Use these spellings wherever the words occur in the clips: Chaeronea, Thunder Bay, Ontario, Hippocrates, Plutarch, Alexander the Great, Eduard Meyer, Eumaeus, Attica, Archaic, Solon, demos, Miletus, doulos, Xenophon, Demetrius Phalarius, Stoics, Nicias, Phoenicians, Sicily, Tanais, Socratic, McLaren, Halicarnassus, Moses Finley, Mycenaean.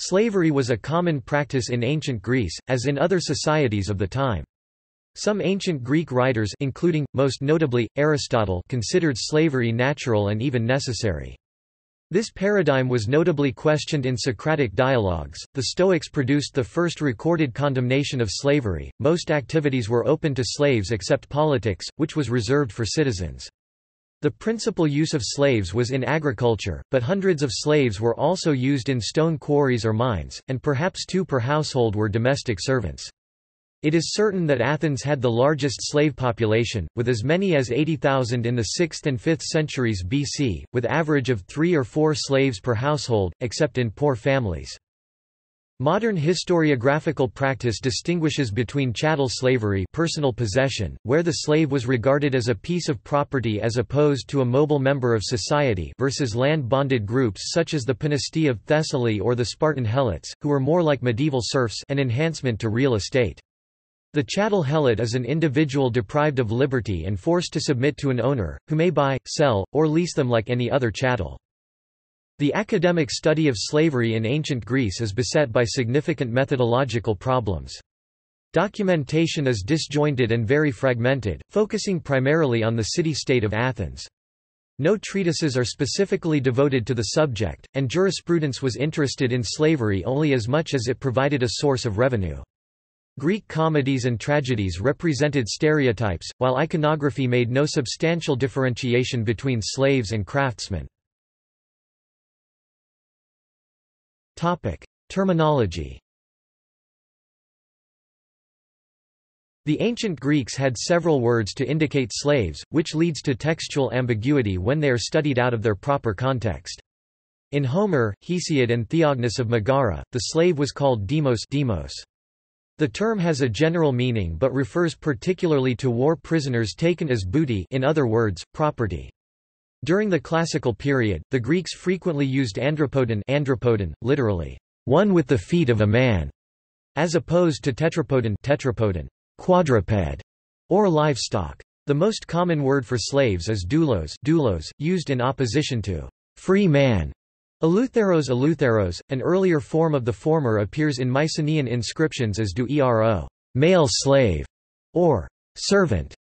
Slavery was a common practice in ancient Greece, as in other societies of the time. Some ancient Greek writers, including, most notably, Aristotle, considered slavery natural and even necessary. This paradigm was notably questioned in Socratic dialogues. The Stoics produced the first recorded condemnation of slavery. Most activities were open to slaves except politics, which was reserved for citizens. The principal use of slaves was in agriculture, but hundreds of slaves were also used in stone quarries or mines, and perhaps two per household were domestic servants. It is certain that Athens had the largest slave population, with as many as 80,000 in the 6th and 5th centuries BC, with average of 3 or 4 slaves per household, except in poor families. Modern historiographical practice distinguishes between chattel slavery, personal possession, where the slave was regarded as a piece of property as opposed to a mobile member of society, versus land-bonded groups such as the Panistae of Thessaly or the Spartan helots, who were more like medieval serfs, an enhancement to real estate. The chattel helot is an individual deprived of liberty and forced to submit to an owner, who may buy, sell, or lease them like any other chattel. The academic study of slavery in ancient Greece is beset by significant methodological problems. Documentation is disjointed and very fragmented, focusing primarily on the city-state of Athens. No treatises are specifically devoted to the subject, and jurisprudence was interested in slavery only as much as it provided a source of revenue. Greek comedies and tragedies represented stereotypes, while iconography made no substantial differentiation between slaves and craftsmen. Terminology. The ancient Greeks had several words to indicate slaves, which leads to textual ambiguity when they are studied out of their proper context. In Homer, Hesiod and Theognis of Megara, the slave was called demos. The term has a general meaning but refers particularly to war prisoners taken as booty, in other words, property. During the classical period, the Greeks frequently used andropodon, literally, one with the feet of a man, as opposed to tetrapodon, quadruped, or livestock. The most common word for slaves is doulos, used in opposition to free man. Eleutheros, an earlier form of the former, appears in Mycenaean inscriptions as duero, male slave, or servant,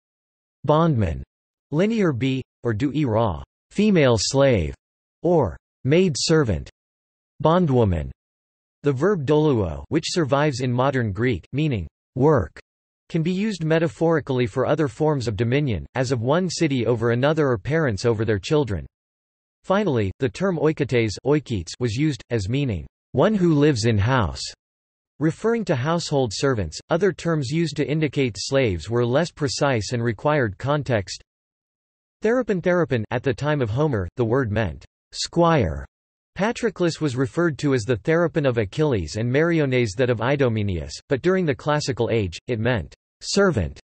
bondman, Linear B, or duera, female slave, or maid servant, bondwoman. The verb doluo, which survives in modern Greek, meaning work, can be used metaphorically for other forms of dominion, as of one city over another or parents over their children. Finally, the term oikites was used, as meaning one who lives in house, referring to household servants. Other terms used to indicate slaves were less precise and required context. Therapan, at the time of Homer, the word meant squire. Patroclus was referred to as the Therapan of Achilles and Meriones that of Idomeneus, but during the classical age, it meant servant.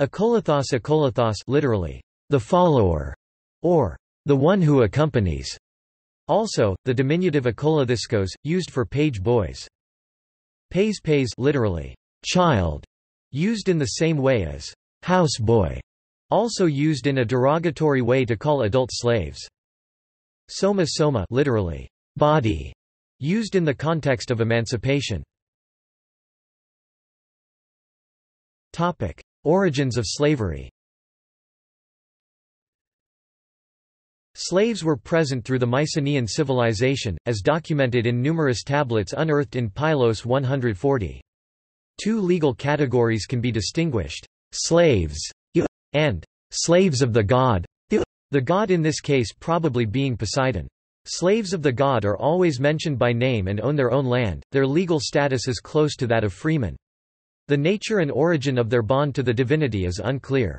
Akolathos, literally, the follower, or the one who accompanies. Also, the diminutive akolathiskos, used for page boys. Paes, literally, child, used in the same way as houseboy, also used in a derogatory way to call adult slaves. Soma, literally, body, used in the context of emancipation. Topic: Origins of slavery. Slaves were present through the Mycenaean civilization, as documented in numerous tablets unearthed in Pylos 140. Two legal categories can be distinguished: slaves and slaves of the god, the god in this case probably being Poseidon. Slaves of the god are always mentioned by name and own their own land. Their legal status is close to that of freemen. The nature and origin of their bond to the divinity is unclear.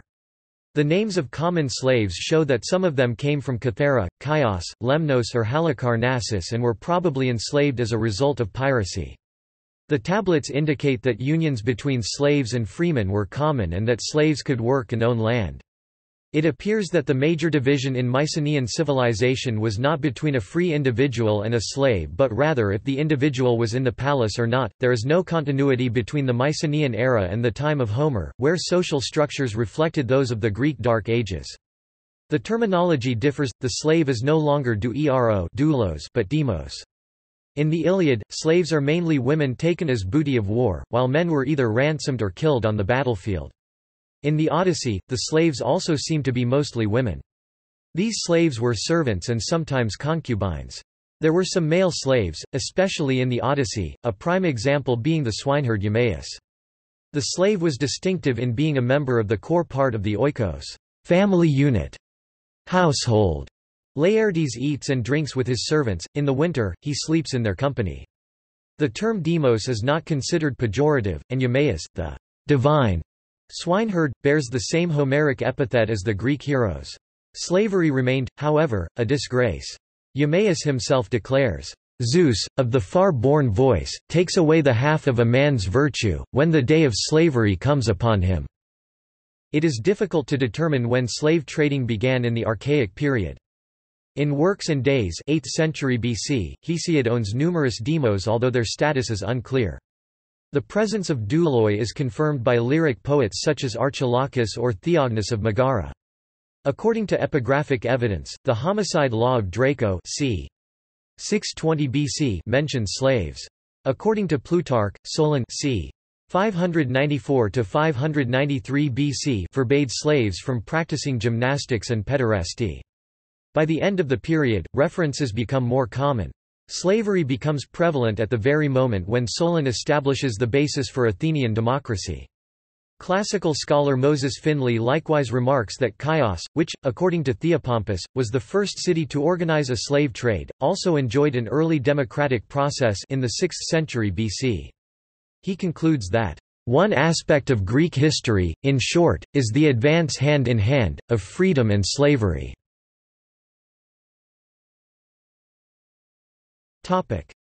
The names of common slaves show that some of them came from Kithera, Chios, Lemnos or Halicarnassus and were probably enslaved as a result of piracy. The tablets indicate that unions between slaves and freemen were common and that slaves could work and own land. It appears that the major division in Mycenaean civilization was not between a free individual and a slave but rather if the individual was in the palace or not. There is no continuity between the Mycenaean era and the time of Homer, where social structures reflected those of the Greek Dark Ages. The terminology differs. The slave is no longer doulos but demos. In the Iliad, slaves are mainly women taken as booty of war, while men were either ransomed or killed on the battlefield. In the Odyssey, the slaves also seem to be mostly women. These slaves were servants and sometimes concubines. There were some male slaves, especially in the Odyssey, a prime example being the swineherd Eumaeus. The slave was distinctive in being a member of the core part of the oikos, family unit, household. Laertes eats and drinks with his servants, in the winter, he sleeps in their company. The term demos is not considered pejorative, and Eumaeus, the divine swineherd, bears the same Homeric epithet as the Greek heroes. Slavery remained, however, a disgrace. Eumaeus himself declares, "Zeus, of the far-born voice, takes away the half of a man's virtue, when the day of slavery comes upon him." It is difficult to determine when slave trading began in the Archaic period. In Works and Days 8th century BC, Hesiod owns numerous demos although their status is unclear. The presence of douloi is confirmed by lyric poets such as Archilochus or Theognis of Megara. According to epigraphic evidence, the homicide law of Draco c. 620 BC mentions slaves. According to Plutarch, Solon c. 594–593 BC forbade slaves from practicing gymnastics and pederasty. By the end of the period, references become more common. Slavery becomes prevalent at the very moment when Solon establishes the basis for Athenian democracy. Classical scholar Moses Finley likewise remarks that Chios, which, according to Theopompus, was the first city to organize a slave trade, also enjoyed an early democratic process in the 6th century BC. He concludes that one aspect of Greek history, in short, is the advance hand in hand, of freedom and slavery.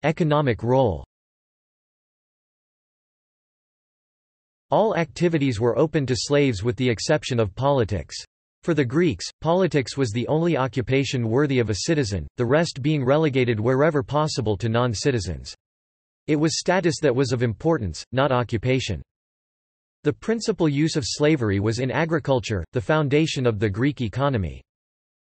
Economic role. All activities were open to slaves with the exception of politics. For the Greeks, politics was the only occupation worthy of a citizen, the rest being relegated wherever possible to non-citizens. It was status that was of importance, not occupation. The principal use of slavery was in agriculture, the foundation of the Greek economy.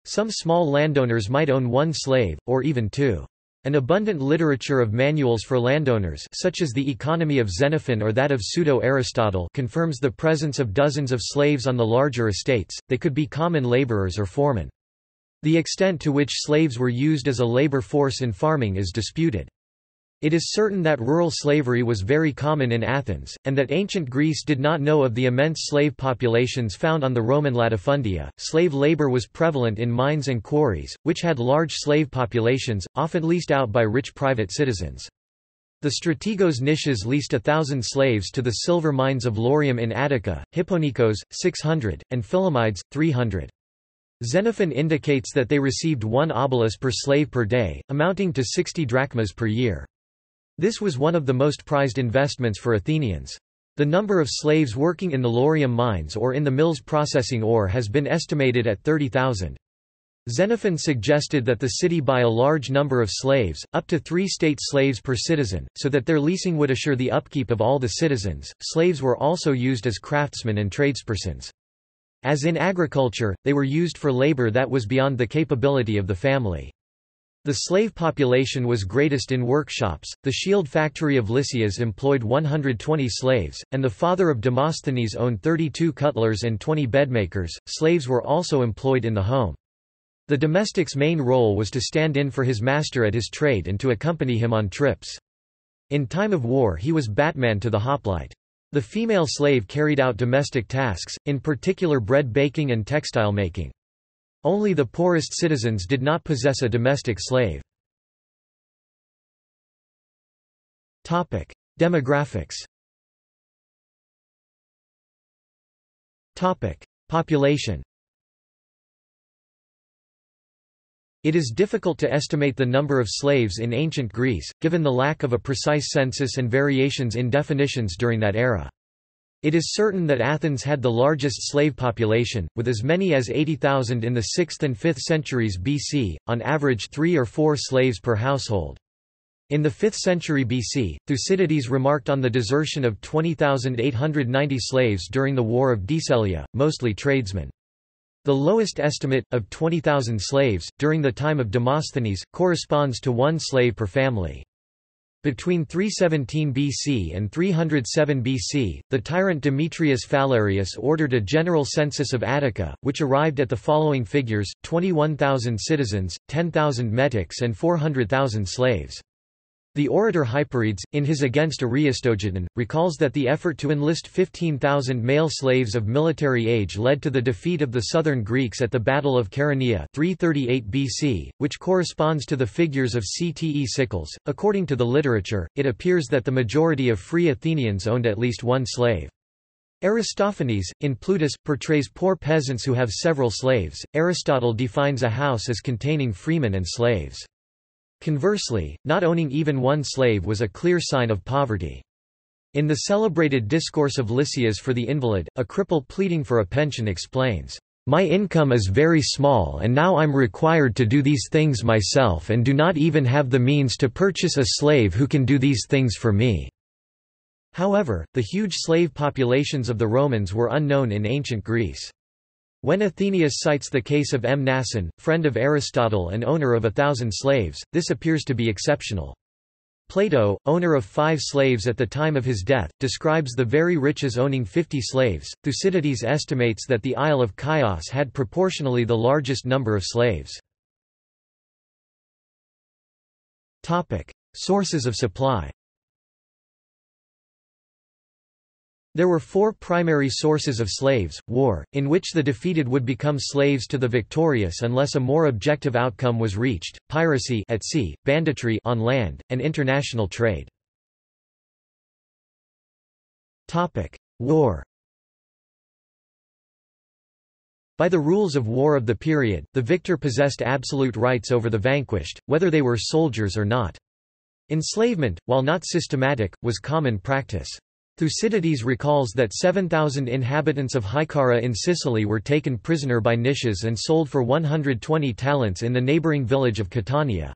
Some small landowners might own one slave, or even two. An abundant literature of manuals for landowners such as the Economy of Xenophon or that of Pseudo-Aristotle confirms the presence of dozens of slaves on the larger estates. They could be common laborers or foremen. The extent to which slaves were used as a labor force in farming is disputed. It is certain that rural slavery was very common in Athens, and that ancient Greece did not know of the immense slave populations found on the Roman latifundia. Slave labor was prevalent in mines and quarries, which had large slave populations, often leased out by rich private citizens. The strategos Nicias leased 1,000 slaves to the silver mines of Laurium in Attica, Hipponikos, 600, and Philamides, 300. Xenophon indicates that they received 1 obolus per slave per day, amounting to 60 drachmas per year. This was one of the most prized investments for Athenians. The number of slaves working in the Laurium mines or in the mills processing ore has been estimated at 30,000. Xenophon suggested that the city buy a large number of slaves, up to 3 state slaves per citizen, so that their leasing would assure the upkeep of all the citizens. Slaves were also used as craftsmen and tradespersons. As in agriculture, they were used for labor that was beyond the capability of the family. The slave population was greatest in workshops. The shield factory of Lysias employed 120 slaves, and the father of Demosthenes owned 32 cutlers and 20 bedmakers. Slaves were also employed in the home. The domestic's main role was to stand in for his master at his trade and to accompany him on trips. In time of war, he was batman to the hoplite. The female slave carried out domestic tasks, in particular bread baking and textile making. Only the poorest citizens did not possess a domestic slave. Topic: Demographics. Topic: Population. It is difficult to estimate the number of slaves in ancient Greece, given the lack of a precise census and variations in definitions during that era. It is certain that Athens had the largest slave population, with as many as 80,000 in the 6th and 5th centuries BC, on average 3 or 4 slaves per household. In the 5th century BC, Thucydides remarked on the desertion of 20,890 slaves during the War of Decelia, mostly tradesmen. The lowest estimate, of 20,000 slaves, during the time of Demosthenes, corresponds to 1 slave per family. Between 317 BC and 307 BC, the tyrant Demetrius Phalarius ordered a general census of Attica, which arrived at the following figures: 21,000 citizens, 10,000 metics and 400,000 slaves. The orator Hyperides, in his Against Ariostogiton, recalls that the effort to enlist 15,000 male slaves of military age led to the defeat of the southern Greeks at the Battle of Chaeronea 338 BC, which corresponds to the figures of Cte Sickles. According to the literature, it appears that the majority of free Athenians owned at least one slave. Aristophanes, in Plutus, portrays poor peasants who have several slaves. Aristotle defines a house as containing freemen and slaves. Conversely, not owning even one slave was a clear sign of poverty. In the celebrated Discourse of Lysias for the Invalid, a cripple pleading for a pension explains, "My income is very small and now I'm required to do these things myself and do not even have the means to purchase a slave who can do these things for me." However, the huge slave populations of the Romans were unknown in ancient Greece. When Athenaeus cites the case of Mnason, friend of Aristotle and owner of 1,000 slaves, this appears to be exceptional. Plato, owner of 5 slaves at the time of his death, describes the very rich as owning 50 slaves. Thucydides estimates that the Isle of Chios had proportionally the largest number of slaves. Sources of supply. There were 4 primary sources of slaves: war, in which the defeated would become slaves to the victorious unless a more objective outcome was reached; piracy at sea, banditry on land, and international trade. Topic: War. By the rules of war of the period, the victor possessed absolute rights over the vanquished, whether they were soldiers or not. Enslavement, while not systematic, was common practice. Thucydides recalls that 7,000 inhabitants of Hycara in Sicily were taken prisoner by Nicias and sold for 120 talents in the neighboring village of Catania.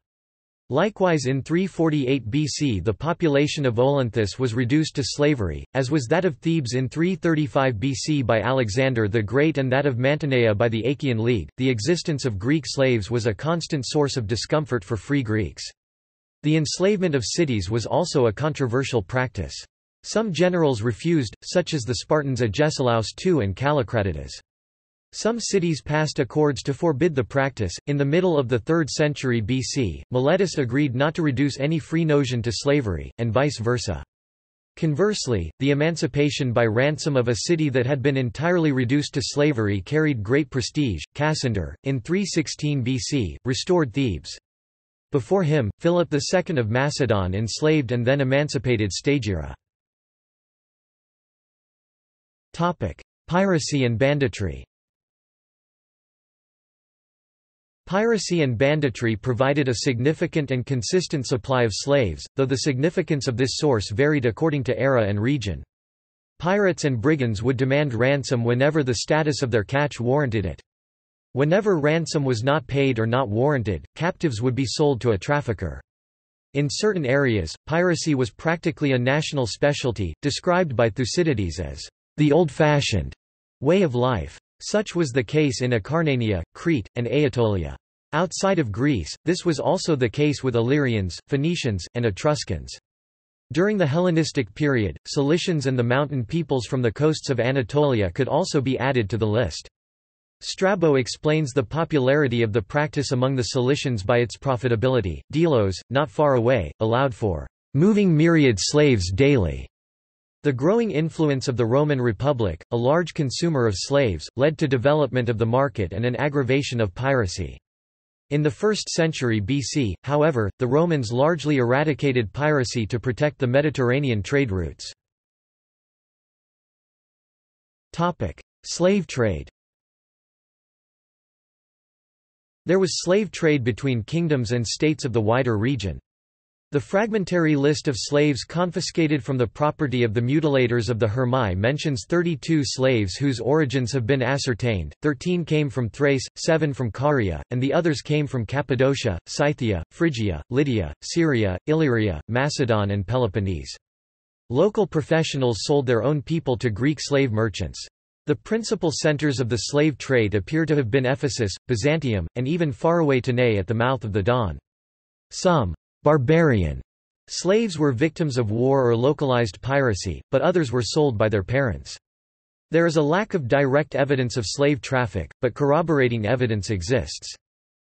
Likewise, in 348 BC the population of Olynthus was reduced to slavery, as was that of Thebes in 335 BC by Alexander the Great and that of Mantinea by the Achaean League. The existence of Greek slaves was a constant source of discomfort for free Greeks. The enslavement of cities was also a controversial practice. Some generals refused, such as the Spartans Agesilaus II and Callicratidas. Some cities passed accords to forbid the practice. In the middle of the 3rd century BC, Miletus agreed not to reduce any free notion to slavery, and vice versa. Conversely, the emancipation by ransom of a city that had been entirely reduced to slavery carried great prestige. Cassander, in 316 BC, restored Thebes. Before him, Philip II of Macedon enslaved and then emancipated Stagira. Piracy and banditry. Piracy and banditry provided a significant and consistent supply of slaves, though the significance of this source varied according to era and region. Pirates and brigands would demand ransom whenever the status of their catch warranted it. Whenever ransom was not paid or not warranted, captives would be sold to a trafficker. In certain areas, piracy was practically a national specialty, described by Thucydides as the old-fashioned way of life. Such was the case in Acarnania, Crete, and Aetolia. Outside of Greece, this was also the case with Illyrians, Phoenicians, and Etruscans. During the Hellenistic period, Cilicians and the mountain peoples from the coasts of Anatolia could also be added to the list. Strabo explains the popularity of the practice among the Cilicians by its profitability. Delos, not far away, allowed for moving myriad slaves daily. The growing influence of the Roman Republic, a large consumer of slaves, led to development of the market and an aggravation of piracy. In the 1st century BC, however, the Romans largely eradicated piracy to protect the Mediterranean trade routes. Topic: Slave trade. There was slave trade between kingdoms and states of the wider region. The fragmentary list of slaves confiscated from the property of the mutilators of the Hermae mentions 32 slaves whose origins have been ascertained. 13 came from Thrace, 7 from Caria, and the others came from Cappadocia, Scythia, Phrygia, Lydia, Syria, Illyria, Macedon and Peloponnese. Local professionals sold their own people to Greek slave merchants. The principal centers of the slave trade appear to have been Ephesus, Byzantium, and even faraway Tanais at the mouth of the Don. Some barbarian Slaves were victims of war or localized piracy, but others were sold by their parents. There is a lack of direct evidence of slave traffic, but corroborating evidence exists.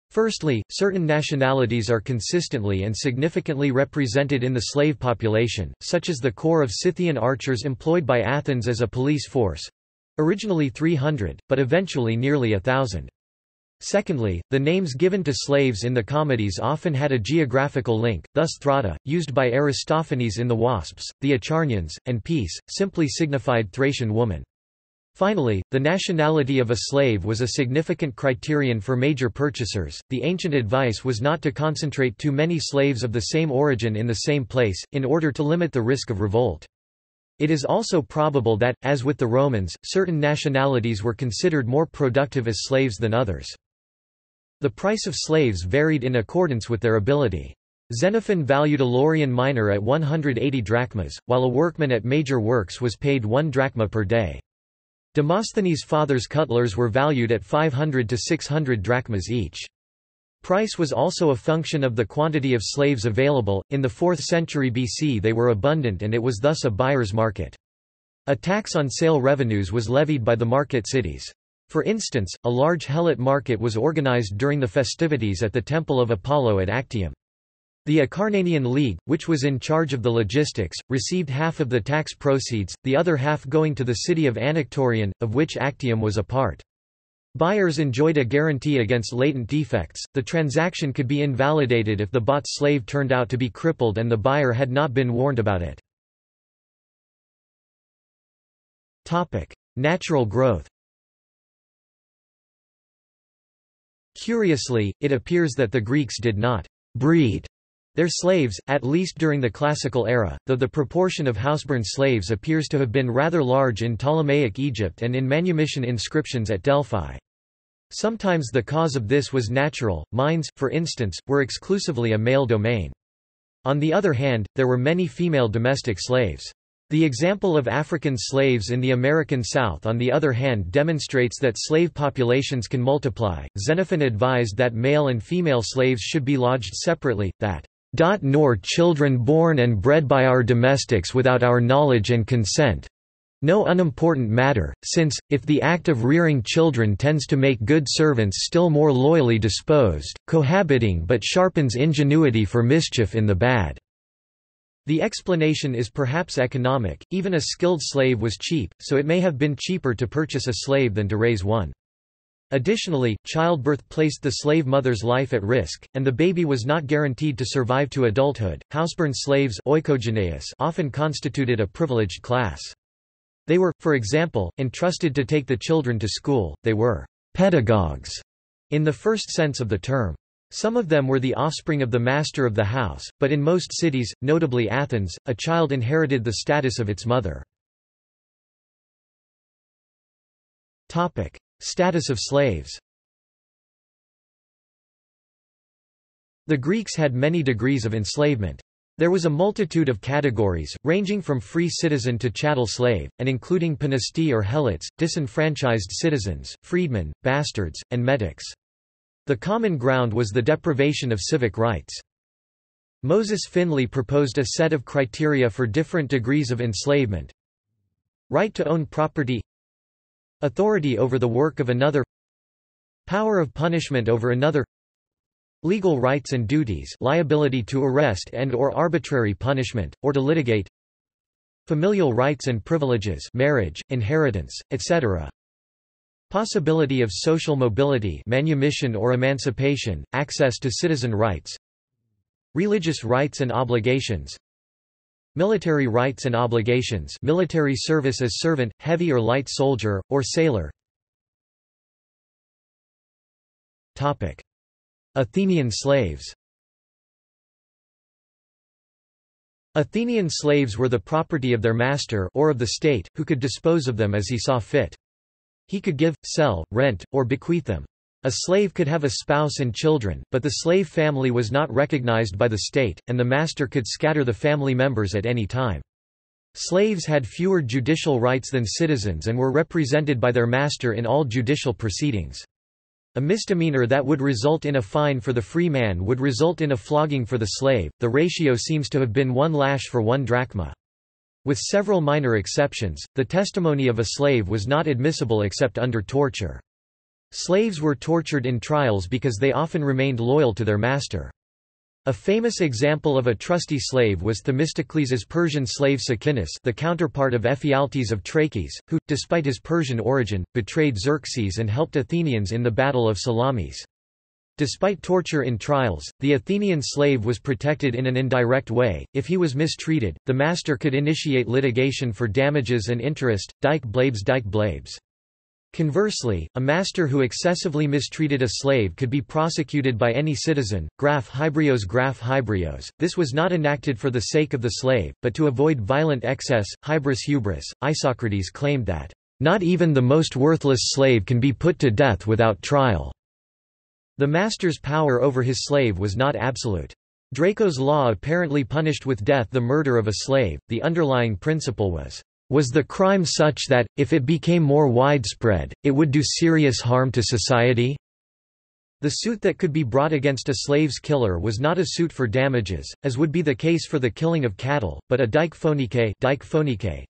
Firstly, certain nationalities are consistently and significantly represented in the slave population, such as the corps of Scythian archers employed by Athens as a police force—originally 300, but eventually nearly 1,000. Secondly, the names given to slaves in the comedies often had a geographical link, thus Thrata, used by Aristophanes in The Wasps, the Acharnians, and Peace, simply signified Thracian woman. Finally, the nationality of a slave was a significant criterion for major purchasers. The ancient advice was not to concentrate too many slaves of the same origin in the same place, in order to limit the risk of revolt. It is also probable that, as with the Romans, certain nationalities were considered more productive as slaves than others. The price of slaves varied in accordance with their ability. Xenophon valued a Laurium minor at 180 drachmas, while a workman at major works was paid 1 drachma per day. Demosthenes' father's cutlers were valued at 500 to 600 drachmas each. Price was also a function of the quantity of slaves available. In the 4th century BC they were abundant and it was thus a buyer's market. A tax on sale revenues was levied by the market cities. For instance, a large helot market was organized during the festivities at the Temple of Apollo at Actium. The Acarnanian League, which was in charge of the logistics, received half of the tax proceeds, the other half going to the city of Anactorion, of which Actium was a part. Buyers enjoyed a guarantee against latent defects. The transaction could be invalidated if the bought slave turned out to be crippled and the buyer had not been warned about it. Natural growth. Curiously, it appears that the Greeks did not breed their slaves, at least during the Classical era, though the proportion of houseborn slaves appears to have been rather large in Ptolemaic Egypt and in manumission inscriptions at Delphi. Sometimes the cause of this was natural. Mines, for instance, were exclusively a male domain. On the other hand, there were many female domestic slaves. The example of African slaves in the American South, on the other hand, demonstrates that slave populations can multiply. Xenophon advised that male and female slaves should be lodged separately, that "nor children born and bred by our domestics without our knowledge and consent. No unimportant matter, since, if the act of rearing children tends to make good servants still more loyally disposed, cohabiting but sharpens ingenuity for mischief in the bad." The explanation is perhaps economic. Even a skilled slave was cheap, so it may have been cheaper to purchase a slave than to raise one. Additionally, childbirth placed the slave mother's life at risk, and the baby was not guaranteed to survive to adulthood. Houseborn slaves often constituted a privileged class. They were, for example, entrusted to take the children to school. They were pedagogues in the first sense of the term. Some of them were the offspring of the master of the house, but in most cities, notably Athens, a child inherited the status of its mother. Topic: Status of slaves. The Greeks had many degrees of enslavement. There was a multitude of categories, ranging from free citizen to chattel slave, and including panasti or helots, disenfranchised citizens, freedmen, bastards, and metics. The common ground was the deprivation of civic rights. Moses Finley proposed a set of criteria for different degrees of enslavement: right to own property, authority over the work of another, power of punishment over another, legal rights and duties, liability to arrest and or arbitrary punishment, or to litigate, familial rights and privileges, marriage, inheritance, etc., possibility of social mobility, manumission or emancipation, access to citizen rights, religious rights and obligations, military rights and obligations, military service as servant, heavy or light soldier, or sailor. Topic: Athenian slaves. Athenian slaves were the property of their master or of the state, who could dispose of them as he saw fit. He could give, sell, rent, or bequeath them. A slave could have a spouse and children, but the slave family was not recognized by the state, and the master could scatter the family members at any time. Slaves had fewer judicial rights than citizens and were represented by their master in all judicial proceedings. A misdemeanor that would result in a fine for the free man would result in a flogging for the slave. The ratio seems to have been 1 lash for 1 drachma. With several minor exceptions, the testimony of a slave was not admissible except under torture. Slaves were tortured in trials because they often remained loyal to their master. A famous example of a trusty slave was Themistocles' Persian slave Sakinus, the counterpart of Ephialtes of Trachis, who, despite his Persian origin, betrayed Xerxes and helped Athenians in the Battle of Salamis. Despite torture in trials, the Athenian slave was protected in an indirect way. If he was mistreated, the master could initiate litigation for damages and interest, dike blabes. Conversely, a master who excessively mistreated a slave could be prosecuted by any citizen, Graph hybrios. This was not enacted for the sake of the slave, but to avoid violent excess, hybris. Isocrates claimed that, "...not even the most worthless slave can be put to death without trial." The master's power over his slave was not absolute. Draco's law apparently punished with death the murder of a slave. The underlying principle was the crime such that, if it became more widespread, it would do serious harm to society? The suit that could be brought against a slave's killer was not a suit for damages, as would be the case for the killing of cattle, but a dike phonike,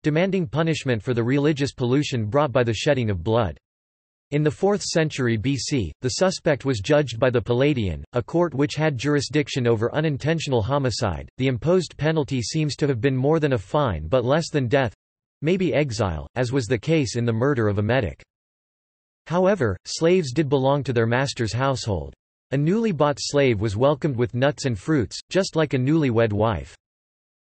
demanding punishment for the religious pollution brought by the shedding of blood. In the 4th century BC, the suspect was judged by the Palladian, a court which had jurisdiction over unintentional homicide. The imposed penalty seems to have been more than a fine but less than death, maybe exile, as was the case in the murder of a metic. However, slaves did belong to their master's household. A newly bought slave was welcomed with nuts and fruits, just like a newlywed wife.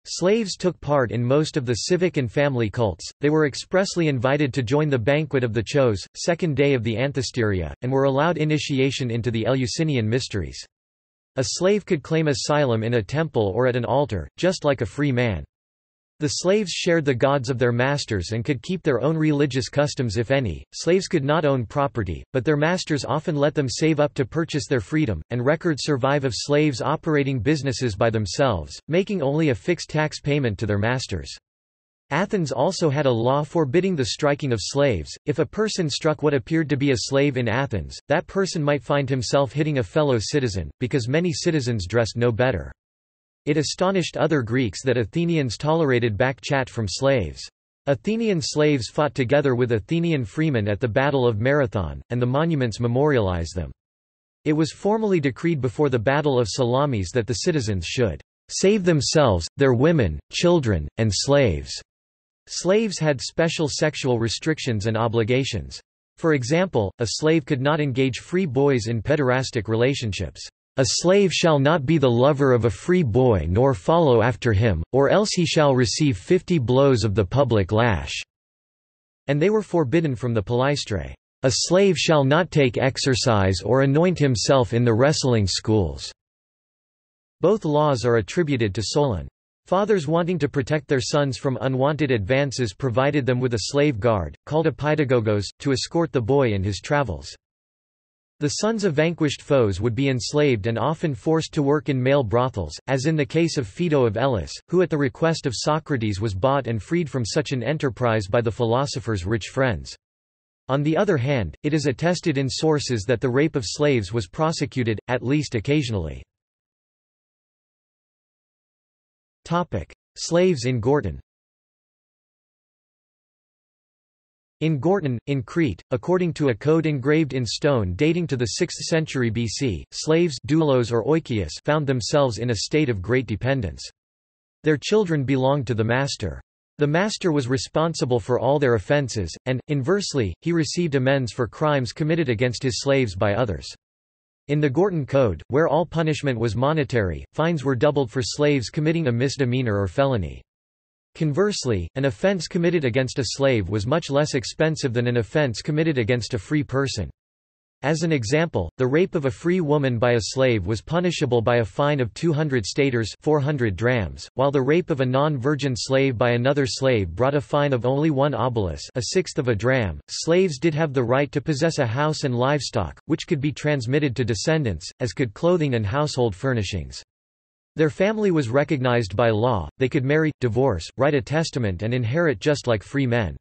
Slaves took part in most of the civic and family cults. They were expressly invited to join the banquet of the Chios, second day of the Anthestéria, and were allowed initiation into the Eleusinian mysteries. A slave could claim asylum in a temple or at an altar, just like a free man. The slaves shared the gods of their masters and could keep their own religious customs if any. Slaves could not own property, but their masters often let them save up to purchase their freedom, and records survive of slaves operating businesses by themselves, making only a fixed tax payment to their masters. Athens also had a law forbidding the striking of slaves. If a person struck what appeared to be a slave in Athens, that person might find himself hitting a fellow citizen, because many citizens dressed no better. It astonished other Greeks that Athenians tolerated backchat from slaves. Athenian slaves fought together with Athenian freemen at the Battle of Marathon, and the monuments memorialize them. It was formally decreed before the Battle of Salamis that the citizens should save themselves, their women, children, and slaves. Slaves had special sexual restrictions and obligations. For example, a slave could not engage free boys in pederastic relationships. A slave shall not be the lover of a free boy nor follow after him, or else he shall receive 50 blows of the public lash." And they were forbidden from the palæstra. A slave shall not take exercise or anoint himself in the wrestling schools. Both laws are attributed to Solon. Fathers wanting to protect their sons from unwanted advances provided them with a slave guard, called a pedagogos, to escort the boy in his travels. The sons of vanquished foes would be enslaved and often forced to work in male brothels, as in the case of Phaedo of Elis, who at the request of Socrates was bought and freed from such an enterprise by the philosopher's rich friends. On the other hand, it is attested in sources that the rape of slaves was prosecuted, at least occasionally. Slaves in Gorton. In Gorton, in Crete, according to a code engraved in stone dating to the 6th century BC, slaves doulos or oikios found themselves in a state of great dependence. Their children belonged to the master. The master was responsible for all their offences, and, inversely, he received amends for crimes committed against his slaves by others. In the Gorton Code, where all punishment was monetary, fines were doubled for slaves committing a misdemeanor or felony. Conversely, an offense committed against a slave was much less expensive than an offense committed against a free person. As an example, the rape of a free woman by a slave was punishable by a fine of 200 staters (400 drams), while the rape of a non-virgin slave by another slave brought a fine of only 1 obolus, a sixth of a dram. Slaves did have the right to possess a house and livestock, which could be transmitted to descendants, as could clothing and household furnishings. Their family was recognized by law, they could marry, divorce, write a testament and inherit just like free men.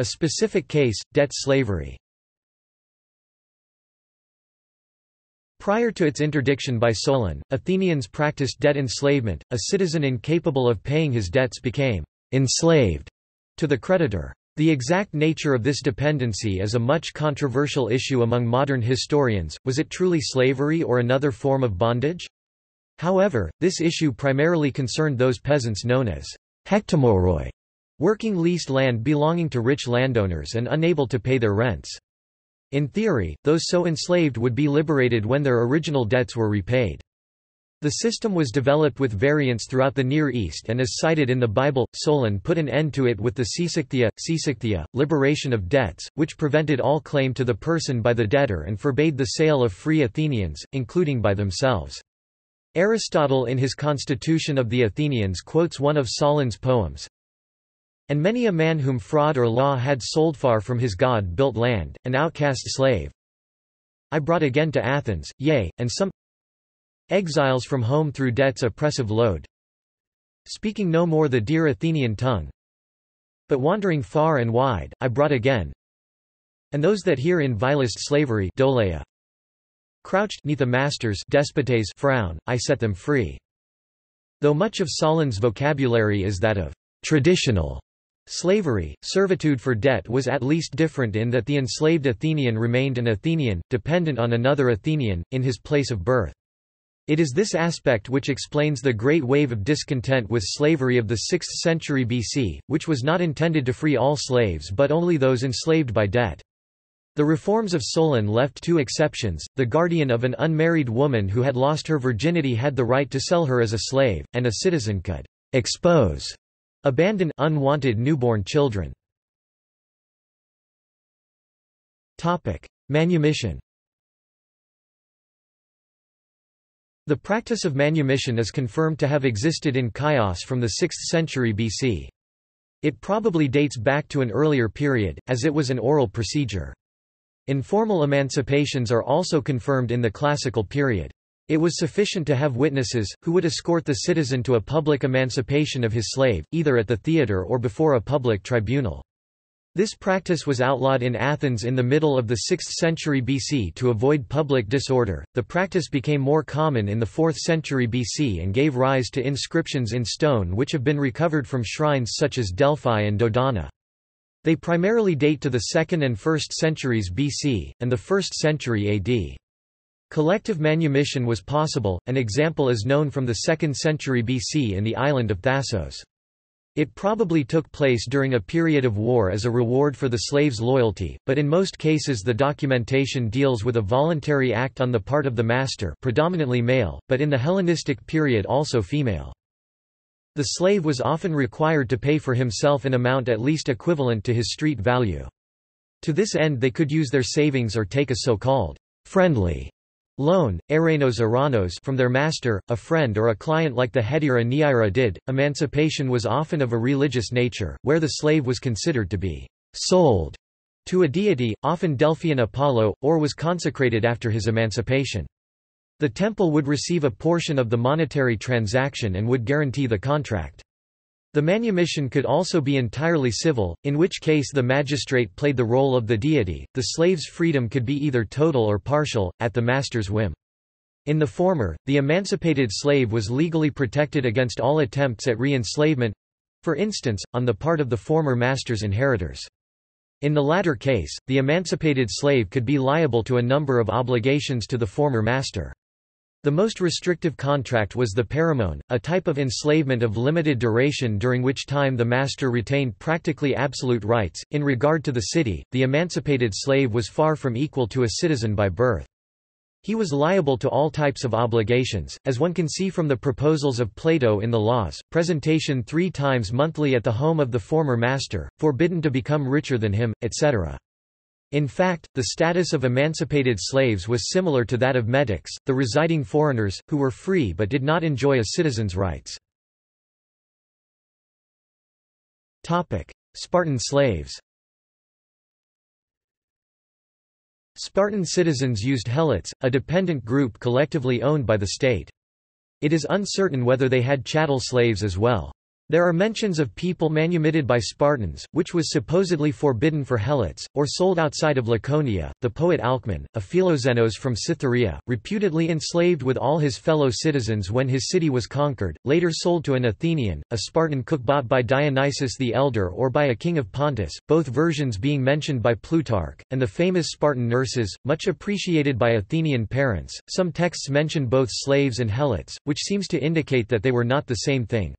A specific case, debt slavery. Prior to its interdiction by Solon, Athenians practiced debt enslavement. A citizen incapable of paying his debts became enslaved to the creditor. The exact nature of this dependency is a much controversial issue among modern historians. Was it truly slavery or another form of bondage? However, this issue primarily concerned those peasants known as hektomoroi, working leased land belonging to rich landowners and unable to pay their rents. In theory, those so enslaved would be liberated when their original debts were repaid. The system was developed with variants throughout the Near East and is cited in the Bible. Solon put an end to it with the caesichtheia, liberation of debts, which prevented all claim to the person by the debtor and forbade the sale of free Athenians, including by themselves. Aristotle in his Constitution of the Athenians quotes one of Solon's poems, "And many a man whom fraud or law had sold far from his God-built land, an outcast slave, I brought again to Athens, yea, and some exiles from home through debt's oppressive load, speaking no more the dear Athenian tongue, but wandering far and wide, I brought again, and those that here in vilest slavery doleia, crouched 'neath a master's despotes frown, I set them free." Though much of Solon's vocabulary is that of traditional slavery, servitude for debt was at least different in that the enslaved Athenian remained an Athenian, dependent on another Athenian, in his place of birth. It is this aspect which explains the great wave of discontent with slavery of the 6th century BC, which was not intended to free all slaves but only those enslaved by debt. The reforms of Solon left two exceptions: the guardian of an unmarried woman who had lost her virginity had the right to sell her as a slave, and a citizen could expose, abandon, unwanted newborn children. Manumission. The practice of manumission is confirmed to have existed in Chios from the 6th century BC. It probably dates back to an earlier period, as it was an oral procedure. Informal emancipations are also confirmed in the classical period. It was sufficient to have witnesses, who would escort the citizen to a public emancipation of his slave, either at the theatre or before a public tribunal. This practice was outlawed in Athens in the middle of the 6th century BC to avoid public disorder. The practice became more common in the 4th century BC and gave rise to inscriptions in stone which have been recovered from shrines such as Delphi and Dodona. They primarily date to the 2nd and 1st centuries BC, and the 1st century AD. Collective manumission was possible. An example is known from the 2nd century BC in the island of Thasos. It probably took place during a period of war as a reward for the slave's loyalty, but in most cases the documentation deals with a voluntary act on the part of the master, predominantly male, but in the Hellenistic period also female. The slave was often required to pay for himself an amount at least equivalent to his street value. To this end they could use their savings or take a so-called friendly loan, erenos aranos, from their master, a friend or a client like the Hedyra Neaira did. Emancipation was often of a religious nature, where the slave was considered to be sold to a deity, often Delphian Apollo, or was consecrated after his emancipation. The temple would receive a portion of the monetary transaction and would guarantee the contract. The manumission could also be entirely civil, in which case the magistrate played the role of the deity. The slave's freedom could be either total or partial, at the master's whim. In the former, the emancipated slave was legally protected against all attempts at re-enslavement—for instance, on the part of the former master's inheritors. In the latter case, the emancipated slave could be liable to a number of obligations to the former master. The most restrictive contract was the paramon, a type of enslavement of limited duration during which time the master retained practically absolute rights. In regard to the city, the emancipated slave was far from equal to a citizen by birth. He was liable to all types of obligations, as one can see from the proposals of Plato in the Laws, presentation 3 times monthly at the home of the former master, forbidden to become richer than him, etc. In fact, the status of emancipated slaves was similar to that of metics, the residing foreigners, who were free but did not enjoy a citizen's rights. Spartan slaves. Spartan citizens used helots, a dependent group collectively owned by the state. It is uncertain whether they had chattel slaves as well. There are mentions of people manumitted by Spartans, which was supposedly forbidden for Helots, or sold outside of Laconia. The poet Alcman, a Philoxenos from Cytherea, reputedly enslaved with all his fellow citizens when his city was conquered, later sold to an Athenian, a Spartan cook bought by Dionysius the Elder or by a king of Pontus, both versions being mentioned by Plutarch, and the famous Spartan nurses, much appreciated by Athenian parents. Some texts mention both slaves and Helots, which seems to indicate that they were not the same thing.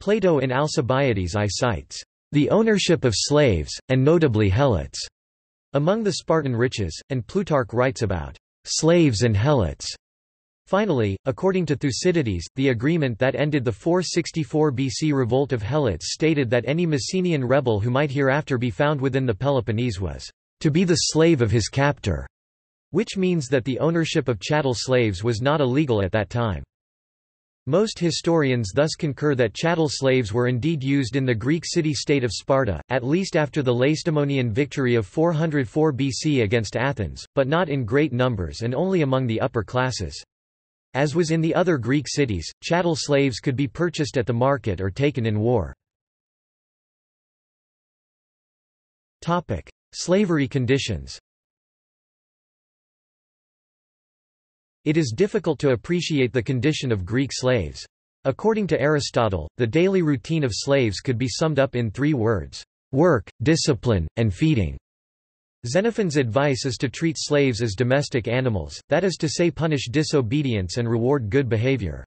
Plato in Alcibiades I cites, "...the ownership of slaves, and notably helots," among the Spartan riches, and Plutarch writes about "...slaves and helots." Finally, according to Thucydides, the agreement that ended the 464 BC revolt of helots stated that any Mycenaean rebel who might hereafter be found within the Peloponnese was "...to be the slave of his captor," which means that the ownership of chattel slaves was not illegal at that time. Most historians thus concur that chattel slaves were indeed used in the Greek city-state of Sparta, at least after the Lacedaemonian victory of 404 BC against Athens, but not in great numbers and only among the upper classes. As was in the other Greek cities, chattel slaves could be purchased at the market or taken in war. Slavery conditions. It is difficult to appreciate the condition of Greek slaves. According to Aristotle, the daily routine of slaves could be summed up in three words: work, discipline, and feeding. Xenophon's advice is to treat slaves as domestic animals, that is to say, punish disobedience and reward good behavior.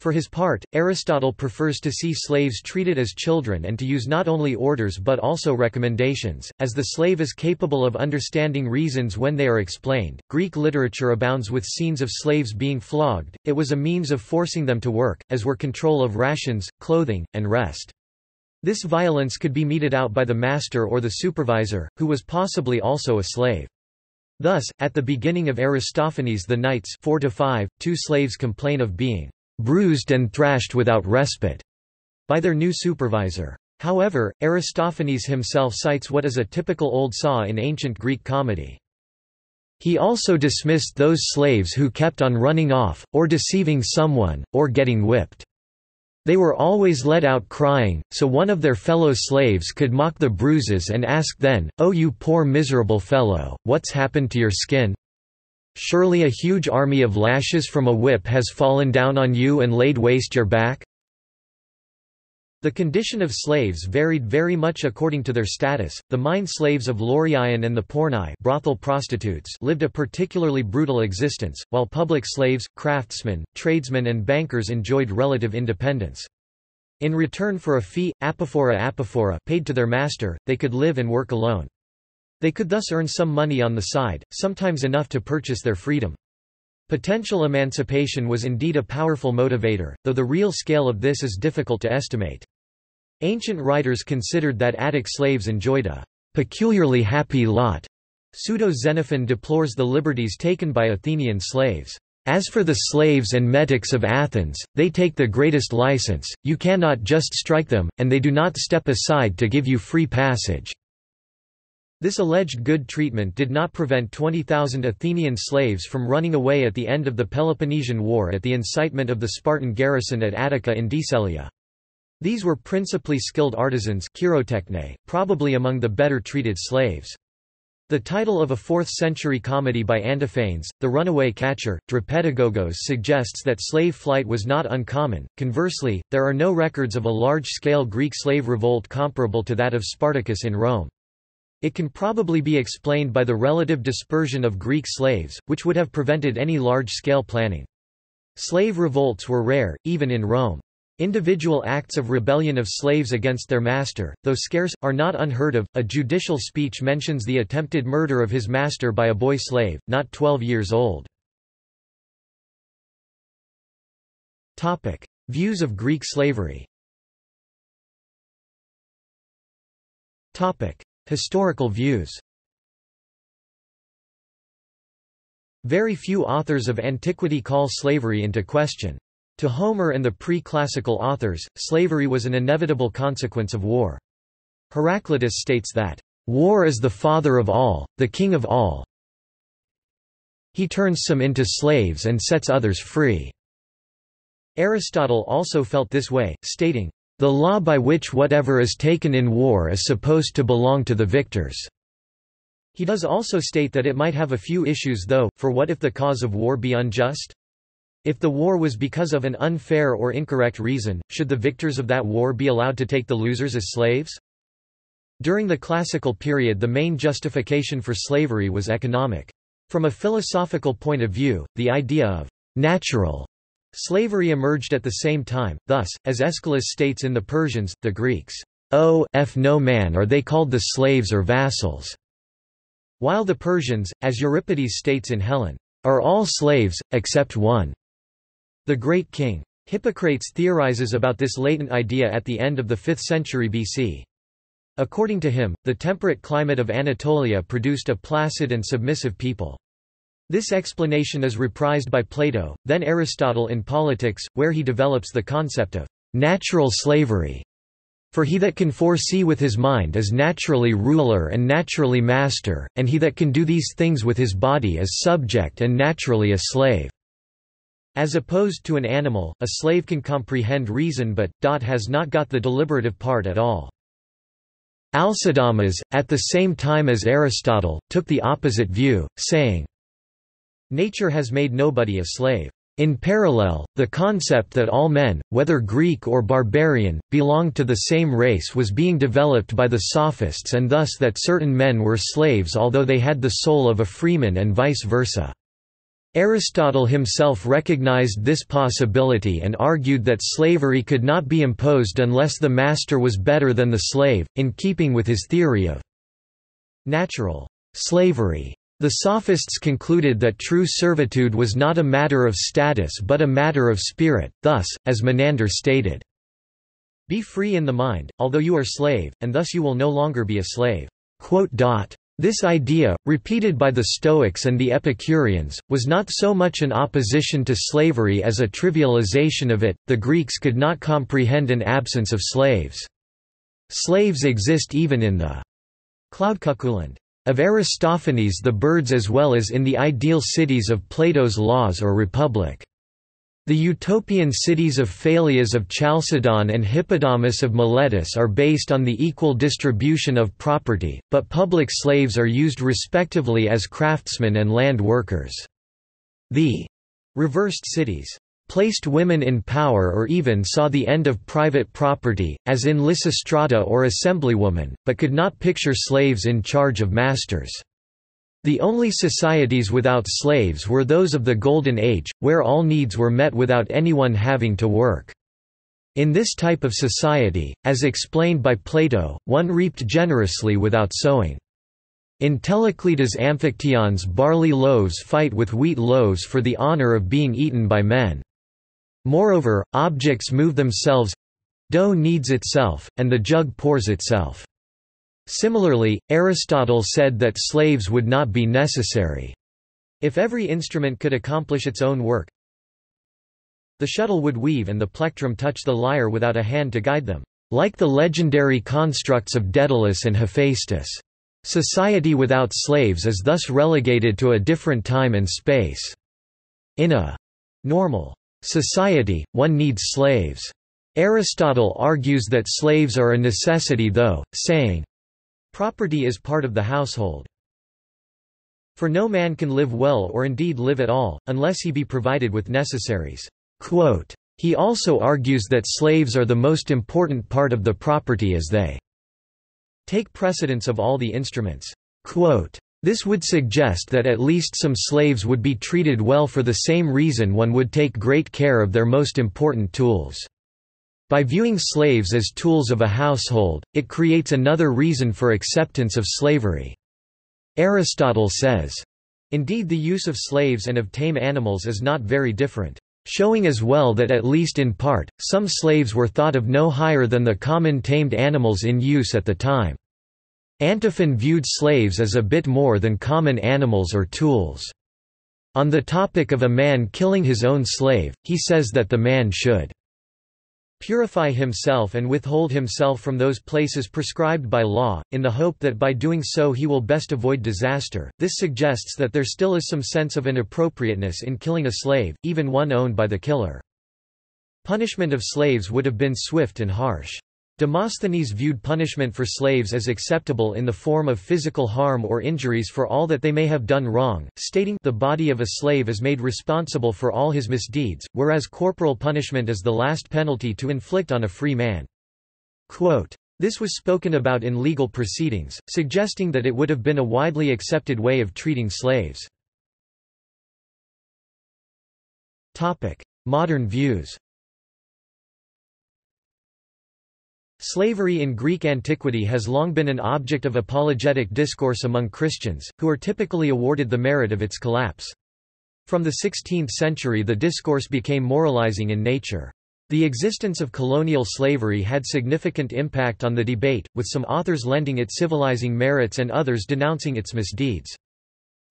For his part, Aristotle prefers to see slaves treated as children and to use not only orders but also recommendations, as the slave is capable of understanding reasons when they are explained. Greek literature abounds with scenes of slaves being flogged. It was a means of forcing them to work, as were control of rations, clothing, and rest. This violence could be meted out by the master or the supervisor, who was possibly also a slave. Thus, at the beginning of Aristophanes the Nights 4-5, two slaves complain of being bruised and thrashed without respite by their new supervisor. However, Aristophanes himself cites what is a typical old saw in ancient Greek comedy. He also dismissed those slaves who kept on running off, or deceiving someone, or getting whipped. They were always let out crying, so one of their fellow slaves could mock the bruises and ask then, "Oh, you poor miserable fellow, what's happened to your skin? Surely a huge army of lashes from a whip has fallen down on you and laid waste your back?" The condition of slaves varied very much according to their status. The mine slaves of Laurium and the porni, brothel prostitutes, lived a particularly brutal existence, while public slaves, craftsmen, tradesmen and bankers enjoyed relative independence. In return for a fee, apophora, paid to their master, they could live and work alone. They could thus earn some money on the side, sometimes enough to purchase their freedom. Potential emancipation was indeed a powerful motivator, though the real scale of this is difficult to estimate. Ancient writers considered that Attic slaves enjoyed a peculiarly happy lot. Pseudo-Xenophon deplores the liberties taken by Athenian slaves. As for the slaves and metics of Athens, they take the greatest license, you cannot just strike them, and they do not step aside to give you free passage. This alleged good treatment did not prevent 20,000 Athenian slaves from running away at the end of the Peloponnesian War at the incitement of the Spartan garrison at Attica in Decelia. These were principally skilled artisans, chirotechne, probably among the better treated slaves. The title of a 4th-century comedy by Antiphanes, The Runaway Catcher, Drepedagogos, suggests that slave flight was not uncommon. Conversely, there are no records of a large-scale Greek slave revolt comparable to that of Spartacus in Rome. It can probably be explained by the relative dispersion of Greek slaves, which would have prevented any large-scale planning. Slave revolts were rare, even in Rome. Individual acts of rebellion of slaves against their master, though scarce, are not unheard of. A judicial speech mentions the attempted murder of his master by a boy slave, not 12 years old. Topic: Views of Greek slavery. Topic: Historical views. Very few authors of antiquity call slavery into question. To Homer and the pre-classical authors, slavery was an inevitable consequence of war. Heraclitus states that, "War is the father of all, the king of all. He turns some into slaves and sets others free." Aristotle also felt this way, stating, The law by which whatever is taken in war is supposed to belong to the victors. He does also state that it might have a few issues though, for what if the cause of war be unjust? If the war was because of an unfair or incorrect reason, should the victors of that war be allowed to take the losers as slaves? During the classical period, the main justification for slavery was economic. From a philosophical point of view, the idea of natural slavery emerged at the same time, thus, as Aeschylus states in The Persians, the Greeks, "O f no man are they called the slaves or vassals," while the Persians, as Euripides states in Helen, "are all slaves, except one." The great king Hippocrates theorizes about this latent idea at the end of the 5th century BC. According to him, the temperate climate of Anatolia produced a placid and submissive people. This explanation is reprised by Plato, then Aristotle in Politics, where he develops the concept of natural slavery. "For he that can foresee with his mind is naturally ruler and naturally master, and he that can do these things with his body is subject and naturally a slave." As opposed to an animal, a slave can comprehend reason but has not got the deliberative part at all. Alcidamas, at the same time as Aristotle, took the opposite view, saying, "Nature has made nobody a slave. In parallel, the concept that all men, whether Greek or barbarian, belonged to the same race was being developed by the Sophists, and thus that certain men were slaves although they had the soul of a freeman and vice versa." Aristotle himself recognized this possibility and argued that slavery could not be imposed unless the master was better than the slave, in keeping with his theory of natural slavery. The Sophists concluded that true servitude was not a matter of status but a matter of spirit, thus, as Menander stated, "Be free in the mind, although you are slave, and thus you will no longer be a slave." This idea, repeated by the Stoics and the Epicureans, was not so much an opposition to slavery as a trivialization of it. The Greeks could not comprehend an absence of slaves. Slaves exist even in the cloudcuculland of Aristophanes, the birds, as well as in the ideal cities of Plato's Laws or Republic. The utopian cities of Phalias of Chalcedon and Hippodamus of Miletus are based on the equal distribution of property, but public slaves are used respectively as craftsmen and land workers. The reversed cities placed women in power or even saw the end of private property, as in Lysistrata or Assemblywoman, but could not picture slaves in charge of masters. The only societies without slaves were those of the Golden Age, where all needs were met without anyone having to work. In this type of society, as explained by Plato, one reaped generously without sowing. In Teleclitas Amphictyon's barley loaves fight with wheat loaves for the honor of being eaten by men. Moreover, objects move themselves, dough kneads itself, and the jug pours itself. Similarly, Aristotle said that slaves would not be necessary. If every instrument could accomplish its own work, the shuttle would weave and the plectrum touch the lyre without a hand to guide them, like the legendary constructs of Daedalus and Hephaestus. Society without slaves is thus relegated to a different time and space. In a normal society, one needs slaves. Aristotle argues that slaves are a necessity though, saying, "Property is part of the household. For no man can live well or indeed live at all, unless he be provided with necessaries." He also argues that slaves are the most important part of the property as they take precedence of all the instruments. "This would suggest that at least some slaves would be treated well for the same reason one would take great care of their most important tools. By viewing slaves as tools of a household, it creates another reason for acceptance of slavery." Aristotle says, "Indeed the use of slaves and of tame animals is not very different, showing as well that at least in part, some slaves were thought of no higher than the common tamed animals in use at the time. Antiphon viewed slaves as a bit more than common animals or tools. On the topic of a man killing his own slave, he says that the man should purify himself and withhold himself from those places prescribed by law, in the hope that by doing so he will best avoid disaster." This suggests that there still is some sense of inappropriateness in killing a slave, even one owned by the killer. Punishment of slaves would have been swift and harsh. Demosthenes viewed punishment for slaves as acceptable in the form of physical harm or injuries for all that they may have done wrong, stating, "The body of a slave is made responsible for all his misdeeds, whereas corporal punishment is the last penalty to inflict on a free man." Quote, "This was spoken about in legal proceedings, suggesting that it would have been a widely accepted way of treating slaves." Modern views. Slavery in Greek antiquity has long been an object of apologetic discourse among Christians, who are typically awarded the merit of its collapse. From the 16th century the discourse became moralizing in nature. The existence of colonial slavery had significant impact on the debate, with some authors lending it civilizing merits and others denouncing its misdeeds.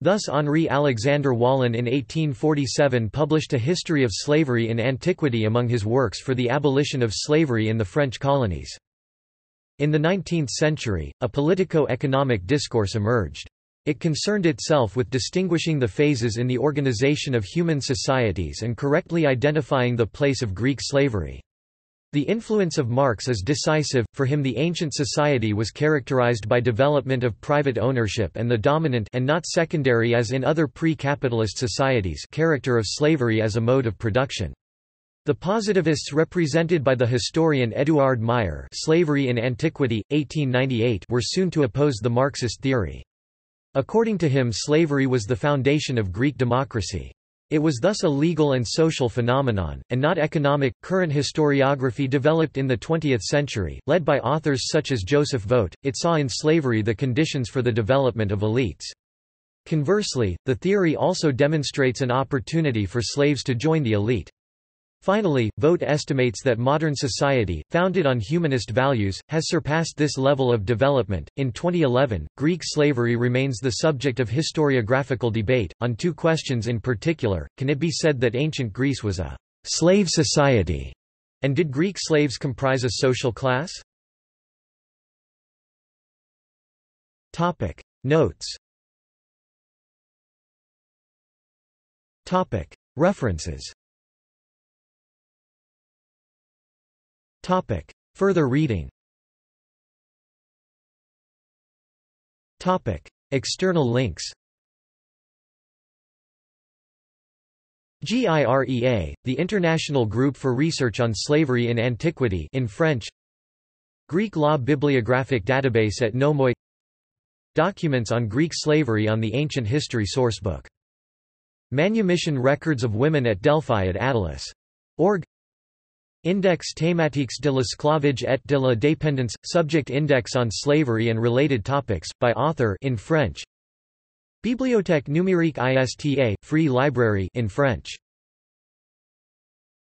Thus Henri Alexander Wallin in 1847 published a history of slavery in antiquity among his works for the abolition of slavery in the French colonies. In the 19th century, a politico-economic discourse emerged. It concerned itself with distinguishing the phases in the organization of human societies and correctly identifying the place of Greek slavery. The influence of Marx is decisive. For him, the ancient society was characterized by development of private ownership and the dominant and not secondary as in other pre-capitalist societies character of slavery as a mode of production. The positivists represented by the historian Eduard Meyer, Slavery in Antiquity, 1898, were soon to oppose the Marxist theory. According to him, slavery was the foundation of Greek democracy. It was thus a legal and social phenomenon, and not economic. Current historiography developed in the 20th century, led by authors such as Joseph Vogt, it saw in slavery the conditions for the development of elites. Conversely, the theory also demonstrates an opportunity for slaves to join the elite. Finally, Vogt estimates that modern society, founded on humanist values, has surpassed this level of development. In 2011, Greek slavery remains the subject of historiographical debate, on two questions in particular: can it be said that ancient Greece was a slave society? And did Greek slaves comprise a social class? Topic. Notes. Topic. References. Topic. Further reading. Topic. External links. GIREA, the International Group for Research on Slavery in Antiquity in French. Greek Law Bibliographic Database at Nomoi. Documents on Greek Slavery on the Ancient History Sourcebook. Manumission Records of Women at Delphi at Attalus.org. Index thématiques de l'esclavage et de la dépendance, subject index on slavery and related topics, by author in French. Bibliothèque numérique ISTA, free library in French.